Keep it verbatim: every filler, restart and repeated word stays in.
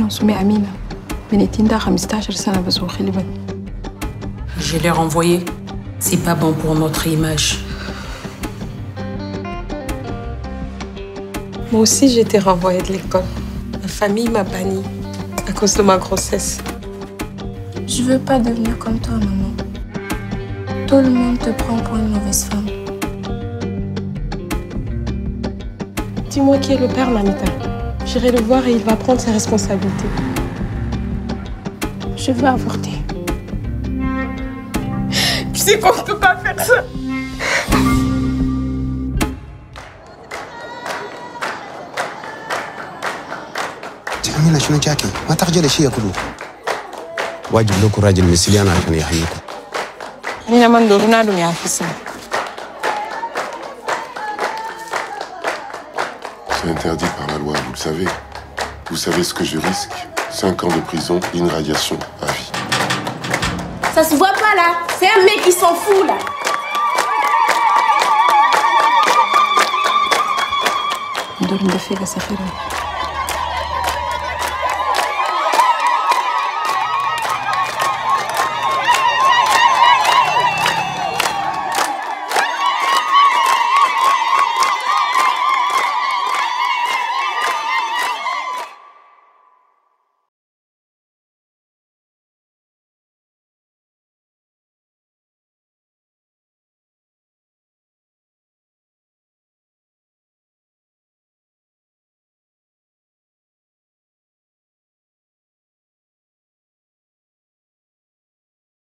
خمسمائة عميلة بنتين ده خمسة عشر سنة بس وخلي. Je l'ai renvoyé. C'est pas bon pour notre image. Moi aussi, j'ai été renvoyée de l'école. Ma famille m'a bannie à cause de ma grossesse. Je veux pas devenir comme toi, maman. Tout le monde te prend pour une mauvaise femme. Dis-moi qui est le père, Mamita. J'irai le voir et il va prendre ses responsabilités. Je veux avorter. Tu sais qu'on ne peut pas faire ça. جميلة شنو جاكي؟ ما ترجع لشيء كله. واجب لكم راجل مثلينا عشان يحييكم. علينا ما ندورنا لهم يا حسن. C'est interdit par la loi, vous le savez. Vous savez ce que je risque. Cinq ans de prison, une radiation à vie. Ça se voit pas là. C'est un mec qui s'en fout là. ندور ندفيق سفيرة.